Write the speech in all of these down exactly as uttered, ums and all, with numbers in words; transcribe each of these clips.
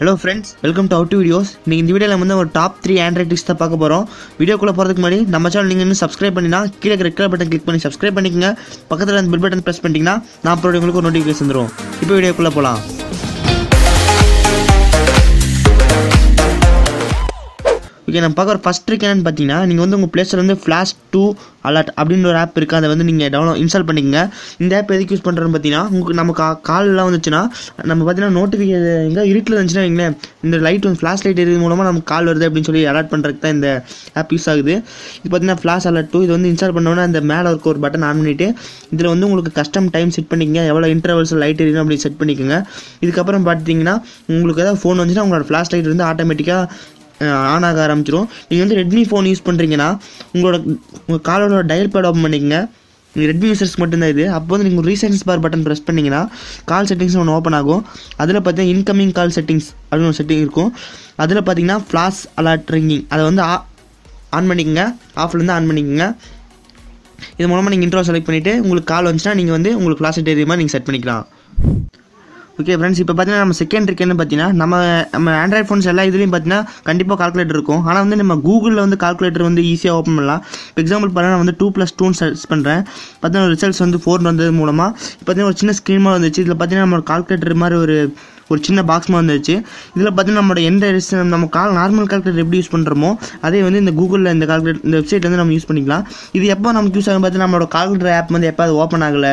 Hello friends, welcome to How to Videos. In this video, we will see top three Android tricks. If you want to subscribe to our channel, click the red button and subscribe to the bell button. Press the bell button and notifications. Now let's go to the video. Okay, we will first trick. You can place Flash two Alert app. You can install this app. You can use this app. You can use this flashlight. You can use this Flash Alert two. You can install the Mal Core button. You can set custom time. You can set intervals. You can set the phone. You can set flashlight automatically. On ஆரம்பிச்சிரும். நீங்க வந்து Redmi phone use பண்றீங்கன்னா உங்களோட உங்க காலோட dial pad open பண்ணீங்க. நீங்க Redmi users மட்டும் தான் இது. அப்போ வந்து நீங்க ரீசெட்டிங்ஸ் பார் பட்டன் பிரஸ் பண்ணீங்கன்னா கால் செட்டிங்ஸ் ஒன்னு ஓபன் ஆகும். அதுல பாத்தீங்கன்னா இன்கமிங் கால் செட்டிங்ஸ் அப்படின ஒரு செட்டிங் இருக்கும். அதுல பாத்தீங்கன்னா ஃபிளாஷ் அலர்ட் ரிங்கிங் அத வந்து ஆன் பண்ணிக்கங்க. ஆஃப்ல இருந்து ஆன் பண்ணிக்கங்க. இது மூலமா நீங்க இன்ட்ரோ செலக்ட் பண்ணிட்டு உங்களுக்கு கால் வந்துனா நீங்க வந்து உங்களுக்கு ஃபிளாஷ் அலர்ட் ஏரியா நீங்க செட் பண்ணிக்கலாம். Okay friends, இப்போ பாத்தீங்கன்னா நம்ம செகண்ட் ட்ரிக் என்ன பாத்தீங்கன்னா நம்ம நம்ம Android phones எல்லா இதுலயும் பாத்தீங்கன்னா கண்டிப்பா கால்குலேட்டர் இருக்கும். ஆனா வந்து நம்ம Googleல வந்து கால்குலேட்டர் வந்து ஈஸியா ஓபன் பண்ணலாம். For example பாருங்க நான் வந்து two plus two னு சர்ச் பண்றேன். பாத்தீங்கன்னா ரிசல்ட்ஸ் வந்து four வந்தது மூலமா பாத்தீங்கன்னா ஒரு சின்ன ஸ்கிரீன் மாதிரி வந்துச்சு. இதுல பாத்தீங்கன்னா நம்ம கால்குலேட்டர் மாதிரி ஒரு ஒரு சின்ன பாக்ஸ் மாதிரி வந்துச்சு. இதுல பாத்தீங்கன்னா நம்மளோட எந்த நம்ம கால் நார்மல் கால்குலேட்டர் எப்படி யூஸ் பண்றோமோ அதே வந்து இந்த Googleல இந்த கால்குலேட்டர் இந்த வெப்சைட் வந்து நம்ம யூஸ் பண்ணிக்கலாம். இது எப்போ நமக்கு யூஸ் ஆகும் பாத்தீங்கன்னா நம்மளோட கால்குலேட்டர் ஆப் வந்து எப்போ ஓபன் ஆகல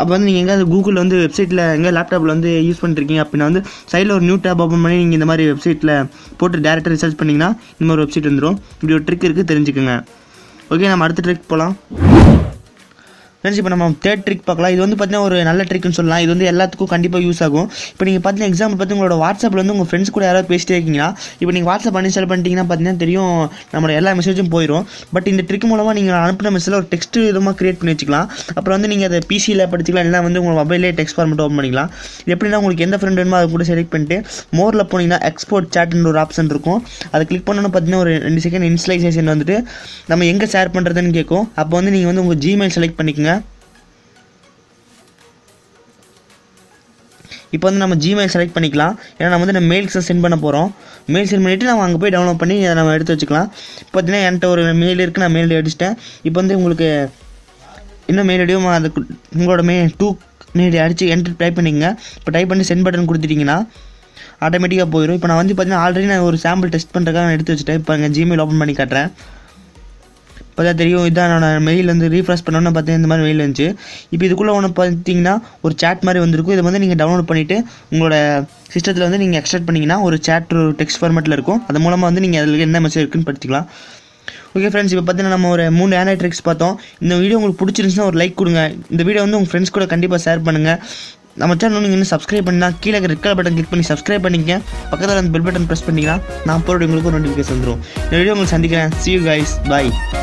அப்ப வந்து நீங்க எங்க Googleல வந்து வெப்சைட்ல எங்க லேப்டாப்ல வந்து யூஸ் பண்ணிருக்கீங்க அப்படினா வந்து சைடுல ஒரு நியூ tab ஓபன் பண்ணி நீங்க இந்த மாதிரி வெப்சைட்ல போட்டு டைரக்டா ரிசர்ச் பண்ணீங்கனா இந்த மாதிரி வெப்சைட் வந்துரும். இப்படி ஒரு ட்ரிக் இருக்கு, தெரிஞ்சுக்கங்க. ஓகே, நாம அடுத்த ட்ரிக் போலாம். ஃப்ரெண்ட்ஸ் இப்போ நம்ம தேர்ட் ட்ரிக் பார்க்கலாம். இது வந்து பார்த்தீங்கன்னா ஒரு நல்ல ட்ரிக்னு சொல்லலாம். இது வந்து எல்லாத்துக்கும் கண்டிப்பாக யூஸ் ஆகும். இப்போ நீங்கள் பார்த்தீங்கன்னா எக்ஸாம்பிள் பார்த்து உங்களோட வாட்ஸ்அப்பில் வந்து உங்கள் ஃப்ரெண்ட்ஸ் கூட யாராவது பேசிட்டே இருக்கீங்கன்னா இப்போ நீங்கள் வாட்ஸ்அப் அன்இன்ஸ்டால் பண்ணிட்டீங்கன்னா பார்த்தீங்கன்னா தெரியும் நம்மளோட எல்லா மெசேஜும் போயிடும். பட் இந்த ட்ரிக் மூலமாக நீங்கள் அனுப்பின மெசேஜில் ஒரு டெக்ஸ்ட் விதமாக கிரியேட் பண்ணி வச்சுக்கலாம். அப்புறம் வந்து நீங்கள் அதை பிசியில் படிச்சிக்கலாம், இல்லைனா வந்து உங்கள் மொபைலே டெக்ஸ்ட் ஃபார்மெட் ஓப்பன் பண்ணிக்கலாம். எப்படின்னா உங்களுக்கு எந்த ஃப்ரெண்ட் வேணுமோ அதை கூட செலக்ட் பண்ணிட்டு மோரில் போனீங்கன்னா எக்ஸ்போர்ட் சாட்னு ஒரு ஆப்ஷன் இருக்கும். அதை கிளிக் பண்ணோன்னு பார்த்தீங்கன்னா ஒரு ரெண்டு செகண்ட் இன்ஸ்டலைசேஷன் வந்துட்டு நம்ம எங்கே ஷேர் பண்ணுறதுன்னு கேட்கும். அப்போ வந்து நீங்கள் வந்து உங்கள் ஜிமெயில் செலக்ட் பண்ணிக்கோங்க. இப்போ வந்து நம்ம ஜிமெயில் செலக்ட் பண்ணிக்கலாம். ஏன்னா நம்ம வந்து நம்ம மெயில்ஸை சென்ட் பண்ண போகிறோம். மெயில் சென்ட் பண்ணிவிட்டு நம்ம அங்கே போய் டவுன்லோட் பண்ணி அதை நம்ம எடுத்து வச்சுக்கலாம். இப்போ பார்த்தீங்கன்னா என்கிட்ட ஒரு மெயில் இருக்குது, நான் மெயில் அடிச்சிட்டேன். இப்போ வந்து உங்களுக்கு இன்னும் மெயில் அடியும் அது உங்களோட மே டூ மெயில் அடித்து என்ட்ரு டைப் பண்ணிக்கங்க. இப்போ டைப் பண்ணி சென்ட் பட்டன் கொடுத்துட்டிங்கன்னா ஆட்டோமேட்டிக்காக போயிடும். இப்போ நான் வந்து பார்த்தீங்கன்னா ஆல்ரெடி நான் ஒரு சாம்பிள் டெஸ்ட் பண்ணுறதுக்காக நான் எடுத்து வச்சுட்டேன். இப்போ எங்கள் ஜிமெயில் ஓப்பன் பண்ணி காட்டுறேன். இப்போ தெரியும் இதான் நான் மெயில் வந்து ரீஃப்ரெஷ் பண்ணோன்னு பார்த்தீங்கன்னா இந்த மாதிரி மெயில் வந்துச்சு. இப்போ இதுக்குள்ளே ஒன்று பார்த்தீங்கன்னா ஒரு சேட் மாதிரி வந்துருக்கும். இதை வந்து நீங்கள் டவுன்லோட் பண்ணிவிட்டு உங்களோட சிஸ்டத்தில் வந்து நீங்கள் எக்ஸ்ட்ராக்ட் பண்ணிங்கன்னா ஒரு சேட் ஒரு டெக்ஸ்ட் ஃபார்மேட்டில் இருக்கும். அது மூலமாக வந்து நீங்கள் அதில் என்ன மெசேஜ் இருக்குன்னு படிச்சுக்கலாம். ஓகே ஃப்ரெண்ட்ஸ், இப்போ பார்த்தீங்கன்னா நம்ம ஒரு மூணு ஆண்ட்ராய்ட் ட்ரிக்ஸ் பார்த்தோம். இந்த வீடியோ உங்களுக்கு பிடிச்சிருந்துச்சுன்னா ஒரு லைக் கொடுங்க. இந்த வீடியோ வந்து உங்கள் ஃப்ரெண்ட்ஸ் கூட கண்டிப்பாக ஷேர் பண்ணுங்கள். நம்ம சேனல் நீங்கள் இன்னும் சப்ஸ்கிரைப் பண்ணிணா கீழே ரெட் கலர் பட்டன் கிளிக் பண்ணி சப்ஸ்கிரைப் பண்ணிங்க. பக்கத்தில் அந்த பெல் பட்டன் ப்ரெஸ் பண்ணிங்கன்னா நான் போகிறோம் உங்களுக்கு நோட்டிஃபிகேஷன் வந்துடும். இந்த வீடியோ உங்களுக்கு சந்திக்கிறேன். See you guys. Bye.